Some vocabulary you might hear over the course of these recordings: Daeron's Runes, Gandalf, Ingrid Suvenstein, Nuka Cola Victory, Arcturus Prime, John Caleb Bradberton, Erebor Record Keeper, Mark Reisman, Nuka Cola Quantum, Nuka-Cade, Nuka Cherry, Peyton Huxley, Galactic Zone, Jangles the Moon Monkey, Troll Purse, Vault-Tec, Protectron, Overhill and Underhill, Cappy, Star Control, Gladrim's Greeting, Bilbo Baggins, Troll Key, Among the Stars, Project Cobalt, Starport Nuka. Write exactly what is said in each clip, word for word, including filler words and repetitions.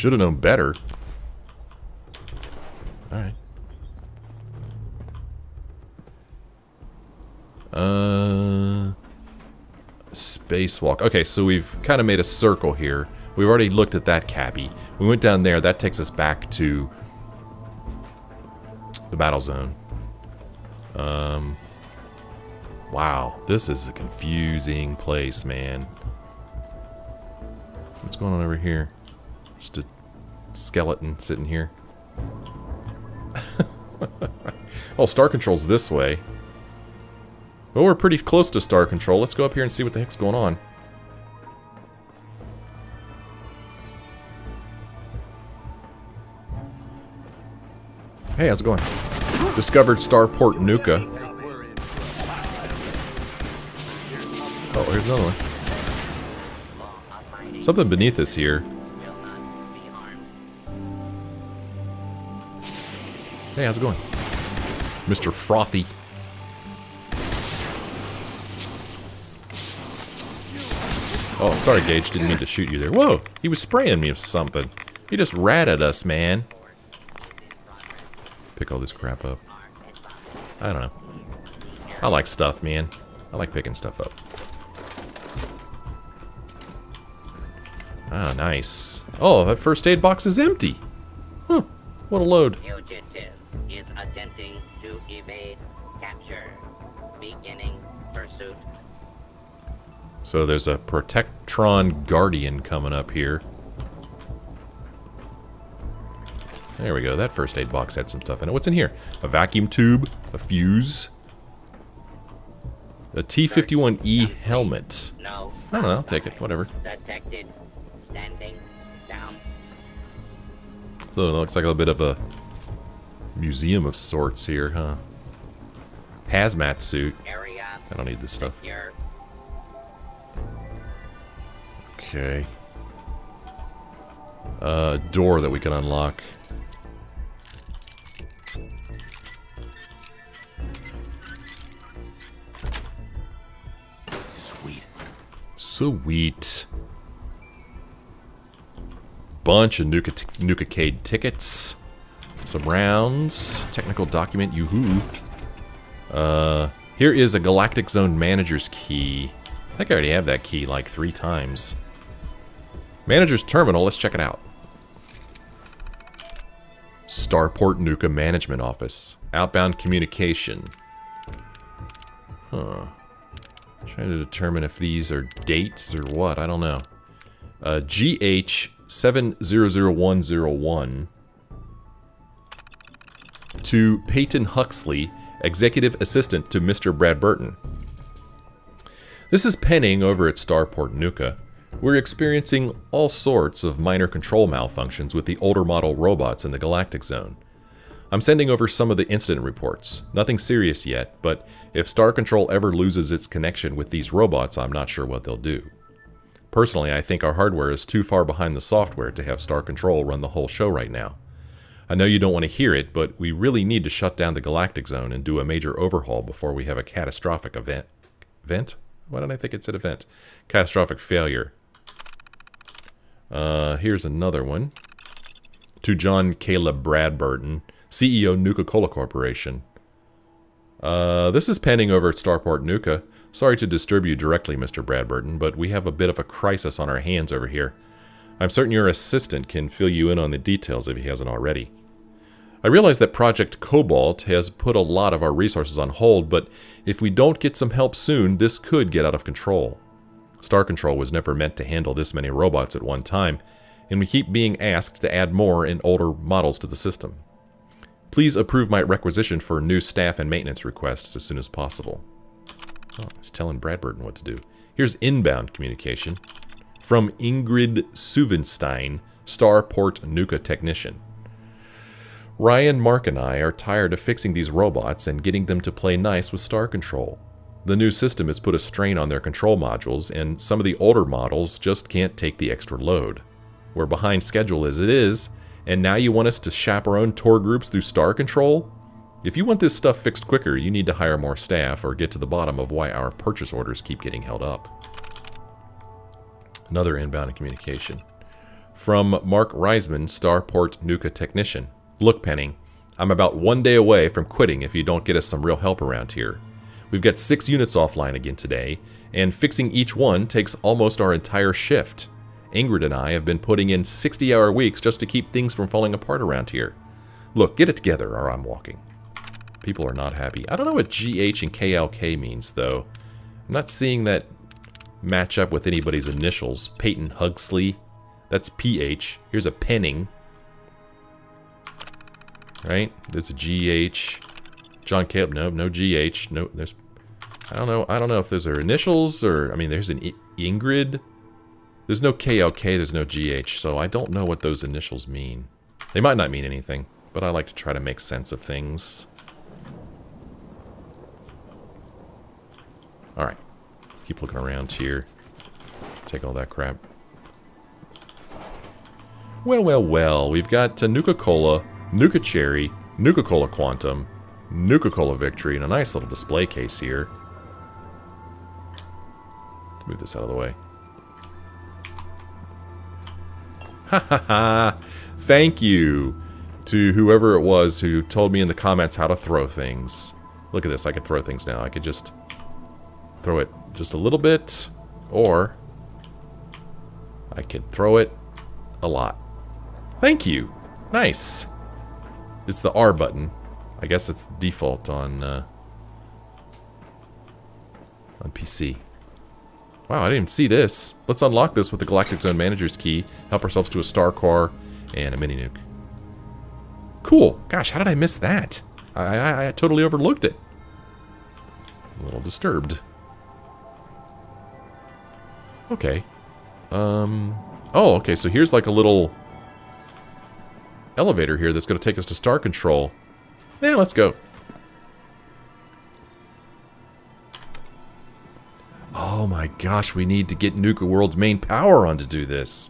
Should have known better. Alright. Uh, spacewalk. Okay, so we've kind of made a circle here. We've already looked at that cappy. We went down there. That takes us back to the battle zone. Um, wow, this is a confusing place, man. What's going on over here? Just a skeleton sitting here. Oh, Star Control's this way. Well, we're pretty close to Star Control. Let's go up here and see what the heck's going on. Hey, how's it going? Discovered Starport Nuka. Oh, here's another one. Something beneath us here. Hey, how's it going? Mister Frothy. Oh, sorry, Gage. Didn't mean to shoot you there. Whoa, he was spraying me with something. He just ratted us, man. Pick all this crap up. I don't know. I like stuff, man. I like picking stuff up. Ah, nice. Oh, that first aid box is empty. Huh. What a load. Fugitive is attempting to evade capture. Beginning pursuit. So there's a Protectron Guardian coming up here. There we go. That first aid box had some stuff in it. What's in here? A vacuum tube, a fuse, a T fifty-one E helmet. No, I don't know. I'll take it. Whatever. Detected standing down. So it looks like a bit of a museum of sorts here, huh? Hazmat suit. I don't need this stuff. Okay. Uh, door that we can unlock. Sweet. Sweet. Bunch of Nuka Nuka-Cade tickets. Some rounds. Technical document. Yoo-hoo. Uh, here is a Galactic Zone Manager's Key. I think I already have that key like three times. Manager's Terminal. Let's check it out. Starport Nuka Management Office. Outbound communication. Huh. Trying to determine if these are dates or what. I don't know. Uh, G H seven zero zero one zero one to Peyton Huxley, Executive Assistant to Mister Bradberton. This is pending over at Starport Nuka. We're experiencing all sorts of minor control malfunctions with the older model robots in the Galactic Zone. I'm sending over some of the incident reports. Nothing serious yet, but if Star Control ever loses its connection with these robots, I'm not sure what they'll do. Personally, I think our hardware is too far behind the software to have Star Control run the whole show right now. I know you don't want to hear it, but we really need to shut down the Galactic Zone and do a major overhaul before we have a catastrophic event. Event? Why did I think it said event? Catastrophic failure. Uh, here's another one. To John Caleb Bradberton, C E O Nuka Cola Corporation. Uh, this is pending over at Starport Nuka. Sorry to disturb you directly, Mister Bradberton, but we have a bit of a crisis on our hands over here. I'm certain your assistant can fill you in on the details if he hasn't already. I realize that Project Cobalt has put a lot of our resources on hold, but if we don't get some help soon, this could get out of control. Star Control was never meant to handle this many robots at one time, and we keep being asked to add more and older models to the system. Please approve my requisition for new staff and maintenance requests as soon as possible. Oh, it's telling Bradberton what to do. Here's inbound communication from Ingrid Suvenstein, Starport Nuka Technician. Ryan, Mark, and I are tired of fixing these robots and getting them to play nice with Star Control. The new system has put a strain on their control modules, and some of the older models just can't take the extra load. We're behind schedule as it is, and now you want us to chaperone tour groups through Star Control? If you want this stuff fixed quicker, you need to hire more staff or get to the bottom of why our purchase orders keep getting held up. Another inbound communication. From Mark Reisman, Starport Nuka Technician. Look, Penny, I'm about one day away from quitting if you don't get us some real help around here. We've got six units offline again today, and fixing each one takes almost our entire shift. Ingrid and I have been putting in sixty-hour weeks just to keep things from falling apart around here. Look, get it together or I'm walking. People are not happy. I don't know what G H and K L K means, though. I'm not seeing that match up with anybody's initials. Peyton Huxley. That's P H. Here's a Penning. Right? There's a G H. John Caleb. No, no G H. No, there's... I don't know. I don't know if those are initials or... I mean, there's an I Ingrid. There's no K L K. There's no G H. So I don't know what those initials mean. They might not mean anything. But I like to try to make sense of things. Alright. Keep looking around here. Take all that crap. Well, well, well. We've got uh, Nuka Cola, Nuka Cherry, Nuka Cola Quantum, Nuka Cola Victory, and a nice little display case here. Let's move this out of the way. Ha ha ha! Thank you to whoever it was who told me in the comments how to throw things. Look at this. I can throw things now. I could just throw it just a little bit, or I could throw it a lot. Thank you. Nice. It's the R button. I guess it's default on uh, on P C. Wow, I didn't even see this. Let's unlock this with the Galactic Zone Manager's Key. Help ourselves to a star core and a mini nuke. Cool. Gosh, how did I miss that? I, I, I totally overlooked it. A little disturbed. Okay. Um... Oh, okay, so here's like a little elevator here that's going to take us to Star Control. Yeah, let's go. Oh my gosh, we need to get Nuka World's main power on to do this.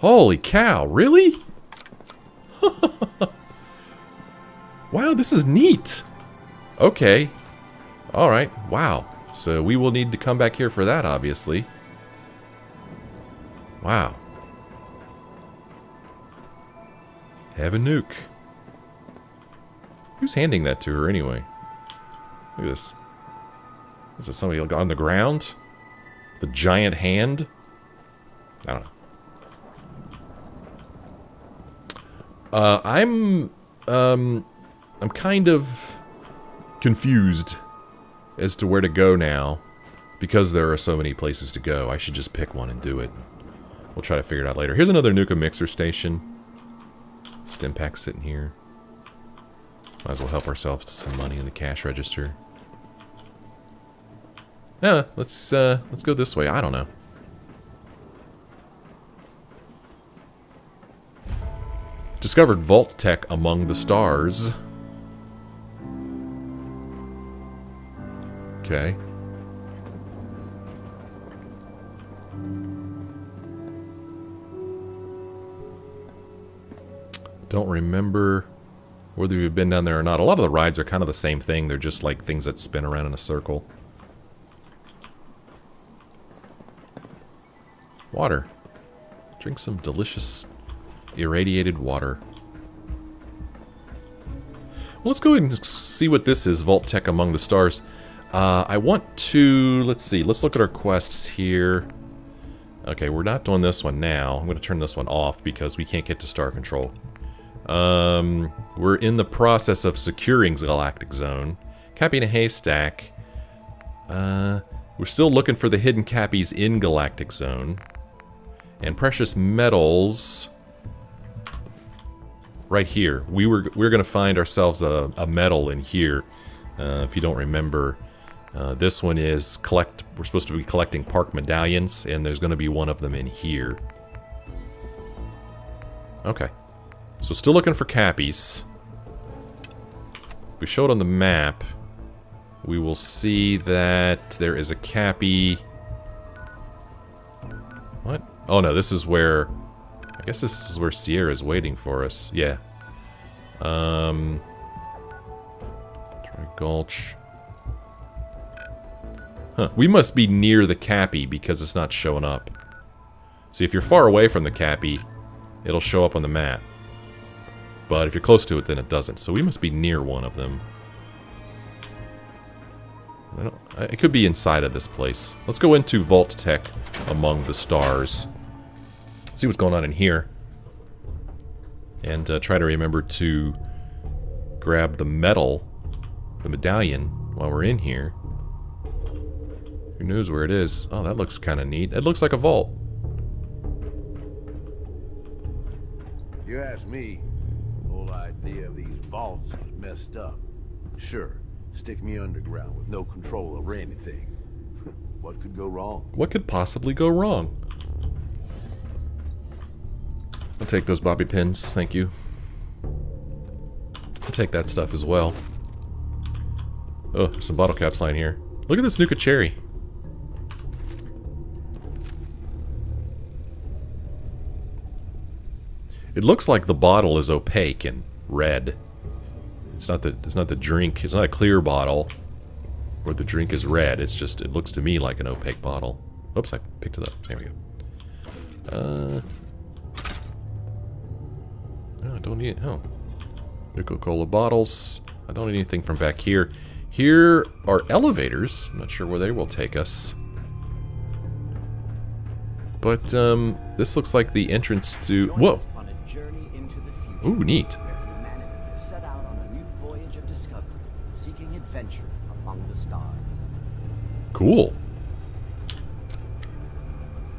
Holy cow, really? Wow, this is neat. Okay. Alright, wow. So we will need to come back here for that, obviously. Wow. Have a nuke. Who's handing that to her anyway? Look at this. Is this somebody on the ground? The giant hand? I don't know. Uh, I'm... Um, I'm kind of confused as to where to go now. Because there are so many places to go. I should just pick one and do it. We'll try to figure it out later. Here's another Nuka mixer station. Stim pack sitting here. Might as well help ourselves to some money in the cash register. Yeah, let's uh, let's go this way. I don't know. Discovered Vault-Tec among the stars. Okay. Don't remember whether we've been down there or not. A lot of the rides are kind of the same thing. They're just like things that spin around in a circle. Water. Drink some delicious irradiated water. Well, let's go ahead and see what this is. Vault-Tec Among the Stars. Uh, I want to... Let's see. Let's look at our quests here. Okay, we're not doing this one now. I'm going to turn this one off because we can't get to Star Control. Um, we're in the process of securing Galactic Zone. Cappy in a haystack. Uh, we're still looking for the hidden cappies in Galactic Zone. And precious metals. Right here. We were, we were going to find ourselves a, a metal in here. Uh, if you don't remember, uh, this one is collect. We're supposed to be collecting park medallions, and there's going to be one of them in here. Okay. So still looking for cappies. If we show it on the map, we will see that there is a cappy. What? Oh no, this is where... I guess this is where Sierra is waiting for us. Yeah. Um... Try Gulch. Huh. We must be near the cappy because it's not showing up. See, if you're far away from the cappy, it'll show up on the mat. But if you're close to it, then it doesn't. So we must be near one of them. I don't, it could be inside of this place. Let's go into Vault-Tec among the stars. See what's going on in here. And uh, try to remember to grab the medal, the medallion, while we're in here. Who knows where it is? Oh, that looks kind of neat. It looks like a vault. You ask me, the whole idea of these vaults is messed up. Sure, stick me underground with no control over anything. What could go wrong? What could possibly go wrong? I'll take those bobby pins, thank you. I'll take that stuff as well. Oh, some bottle caps lying here. Look at this Nuka Cherry. It looks like the bottle is opaque and red. It's not the it's not the drink. It's not a clear bottle where the drink is red. It's just it looks to me like an opaque bottle. Oops, I picked it up. There we go. Uh, I don't need oh Nuka Cola bottles. I don't need anything from back here. Here are elevators. I'm not sure where they will take us. But um, this looks like the entrance to whoa. Ooh, neat. Where humanity has set out on a new voyage of discovery, seeking adventure among the stars. Cool.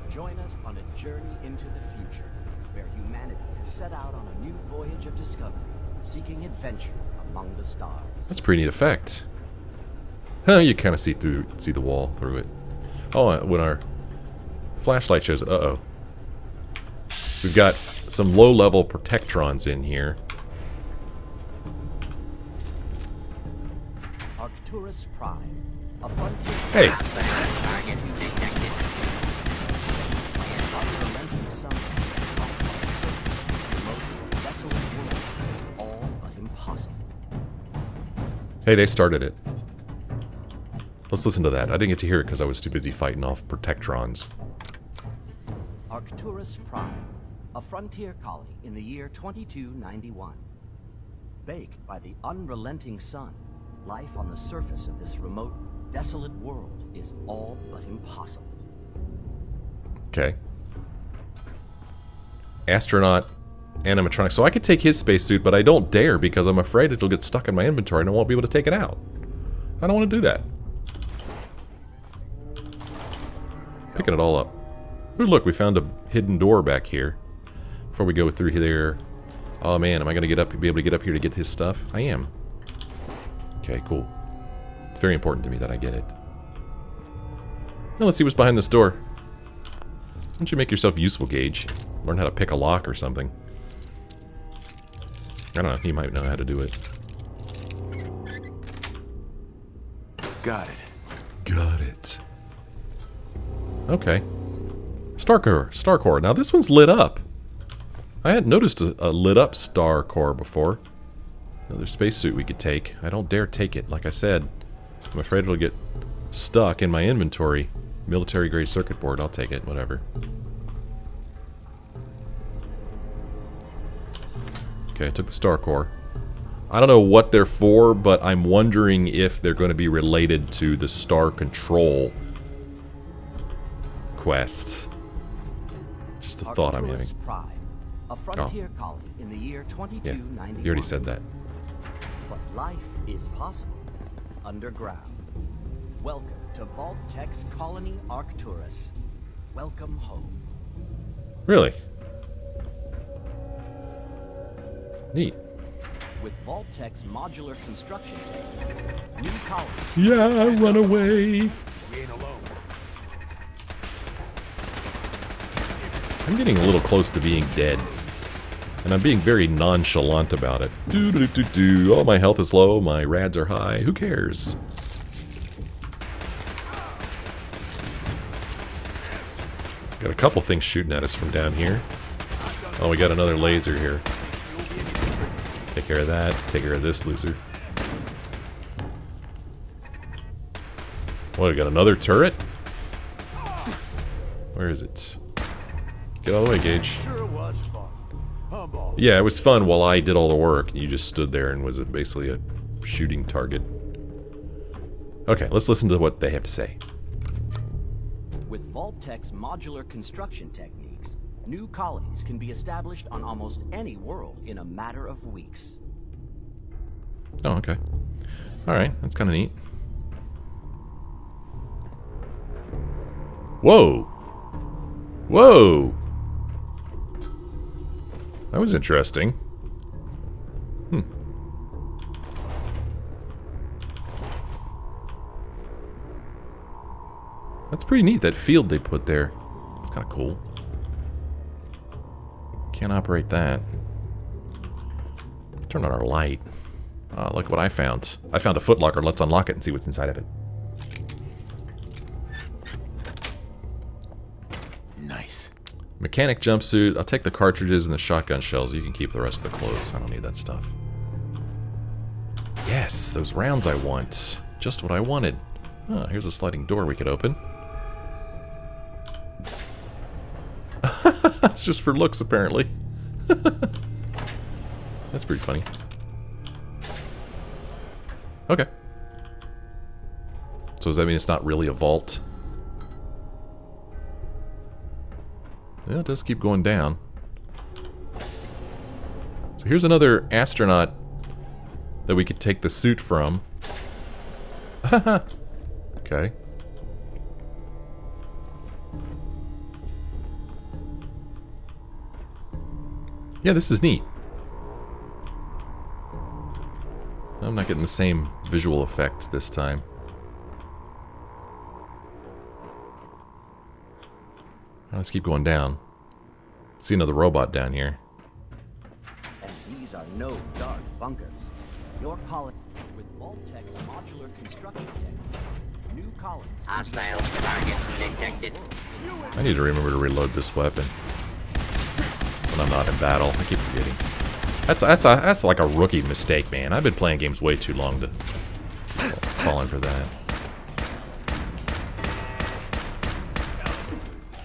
Join us on a journey into the future, where humanity has set out on a new voyage of discovery, seeking adventure among the stars. That's a pretty neat effect. Huh, you kind of see through, see the wall through it. Oh, when our flashlight shows, uh-oh. We've got some low-level Protectrons in here. Arcturus Prime. A frontier. Hey! Hey, they started it. Let's listen to that. I didn't get to hear it because I was too busy fighting off Protectrons. Arcturus Prime. A frontier colony in the year twenty-two ninety-one. Baked by the unrelenting sun, life on the surface of this remote, desolate world is all but impossible. Okay. Astronaut animatronic. So I could take his spacesuit, but I don't dare because I'm afraid it'll get stuck in my inventory and I won't be able to take it out. I don't want to do that. Picking it all up. Ooh, look, we found a hidden door back here. Before we go through here, oh man, am I gonna get up? Be able to get up here to get his stuff? I am. Okay, cool. It's very important to me that I get it. Now let's see what's behind this door. Why don't you make yourself useful, Gage? Learn how to pick a lock or something. I don't know. He might know how to do it. Got it. Got it. Okay. Star core. Star core. Now this one's lit up. I hadn't noticed a, a lit-up star core before. Another spacesuit we could take. I don't dare take it, like I said. I'm afraid it'll get stuck in my inventory. Military-grade circuit board, I'll take it, whatever. Okay, I took the star core. I don't know what they're for, but I'm wondering if they're going to be related to the Star Control quest. Just a thought I'm having. A frontier oh. colony in the year twenty-two ninety-one. Yeah, you already said that. But life is possible underground. Welcome to Vault-Tec's Colony Arcturus. Welcome home. Really? Neat. With Vault-Tec's modular construction techniques, new colonies. Yeah, I run away. We ain't alone. I'm getting a little close to being dead. And I'm being very nonchalant about it. Doo doo doo doo. Oh, my health is low, my rads are high. Who cares? Got a couple things shooting at us from down here. Oh, we got another laser here. Take care of that. Take care of this loser. What, we got another turret? Where is it? Get all the way, Gage. Sure was fun. Yeah, it was fun while I did all the work, and you just stood there and was basically a shooting target. Okay, let's listen to what they have to say. With Vault-Tec's modular construction techniques, new colonies can be established on almost any world in a matter of weeks. Oh, okay. Alright, that's kind of neat. Whoa! Whoa! That was interesting. Hmm. That's pretty neat, that field they put there. It's kind of cool. Can't operate that. Turn on our light. Uh, look what I found. I found a footlocker. Let's unlock it and see what's inside of it. Nice. Mechanic jumpsuit. I'll take the cartridges and the shotgun shells. You can keep the rest of the clothes. I don't need that stuff. Yes, those rounds I want. Just what I wanted. Oh, here's a sliding door we could open. It's just for looks, apparently. That's pretty funny. Okay. So does that mean it's not really a vault? Yeah, it does keep going down. So here's another astronaut that we could take the suit from. Haha. Okay. Yeah, this is neat. I'm not getting the same visual effect this time. Let's keep going down. See another robot down here. And these are no dark bunkers. Your colony with Vault-Tec's modular construction techniques. New colonies. Hostile target detected. I need to remember to reload this weapon when I'm not in battle. I keep forgetting. That's that's a, that's like a rookie mistake, man. I've been playing games way too long to fall in for that.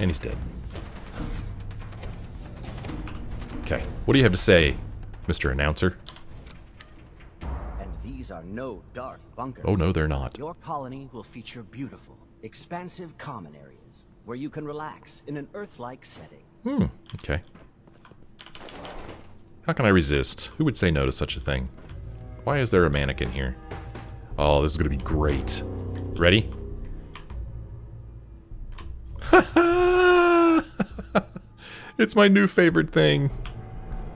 And he's dead. Okay, what do you have to say, Mister Announcer? And these are no dark bunkers. Oh no, they're not. Your colony will feature beautiful, expansive common areas where you can relax in an Earth-like setting. Hmm. Okay. How can I resist? Who would say no to such a thing? Why is there a mannequin here? Oh, this is going to be great. Ready? It's my new favorite thing.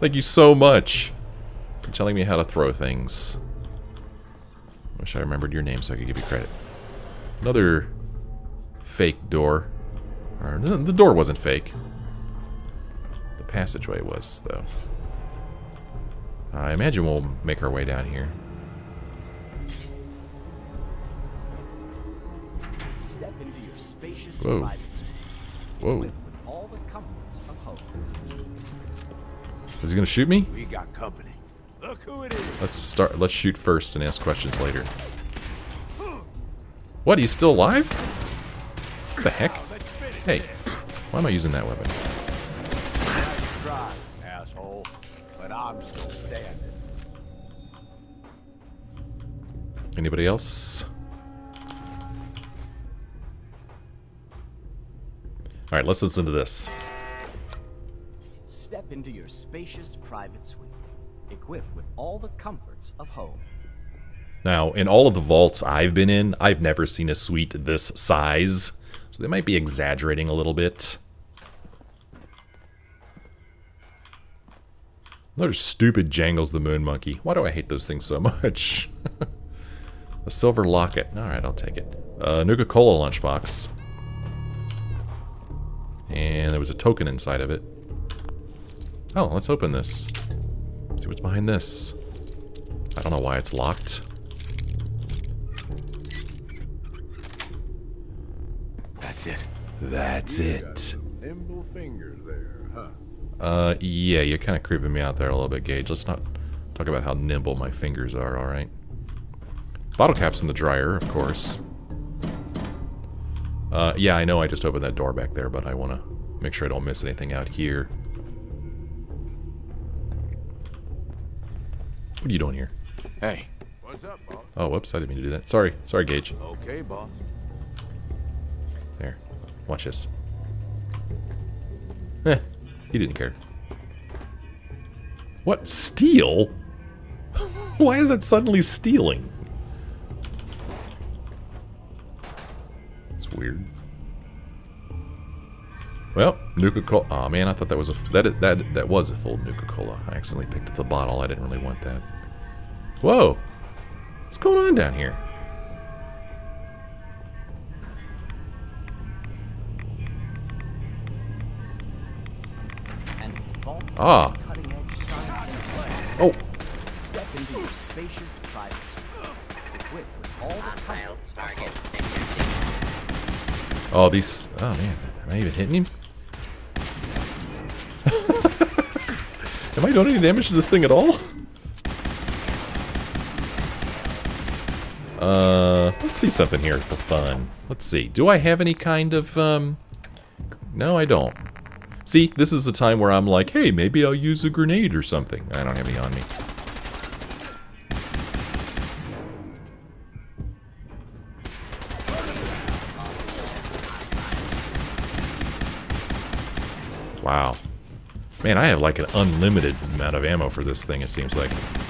Thank you so much for telling me how to throw things. Wish I remembered your name so I could give you credit. Another fake door. Or, the door wasn't fake. The passageway was, though. I imagine we'll make our way down here. Step into your spacious Whoa. Whoa. With all the comforts of home. Is he gonna shoot me? We got company. Look who it is. Let's start let's shoot first and ask questions later. What, he's still alive? What the heck? Hey, why am I using that weapon? I'm still standing. Anybody else? Alright, let's listen to this. Step into your spacious private suite, equipped with all the comforts of home. Now, in all of the vaults I've been in, I've never seen a suite this size, so they might be exaggerating a little bit. Another stupid Jangles the Moon Monkey. Why do I hate those things so much? A silver locket. Alright, I'll take it. Uh, Nuka Cola lunchbox. And there was a token inside of it. Oh, let's open this. See what's behind this. I don't know why it's locked. That's it. That's it. Nimble fingers there, huh? Uh, yeah, you're kind of creeping me out there a little bit, Gage. Let's not talk about how nimble my fingers are, alright? Bottle caps in the dryer, of course. Uh, yeah, I know I just opened that door back there, but I want to make sure I don't miss anything out here. What are you doing here? Hey. What's up, boss? Oh, whoops, I didn't mean to do that. Sorry. Sorry, Gage. Okay, boss. There. Watch this. Eh. He didn't care. What? Steal? Why is that suddenly stealing? It's weird. Well, Nuka Cola. Aw, oh, man, I thought that was a that that that was a full Nuka Cola. I accidentally picked up the bottle. I didn't really want that. Whoa, what's going on down here? Ah. Oh. Step into your spacious privacy. Equipped with all the pilot targets. Oh, these. Oh man, am I even hitting him? Am I doing any damage to this thing at all? Uh, let's see something here for fun. Let's see. Do I have any kind of um? No, I don't. See, this is the time where I'm like, hey, maybe I'll use a grenade or something. I don't have any on me. Wow. Man, I have like an unlimited amount of ammo for this thing, it seems like.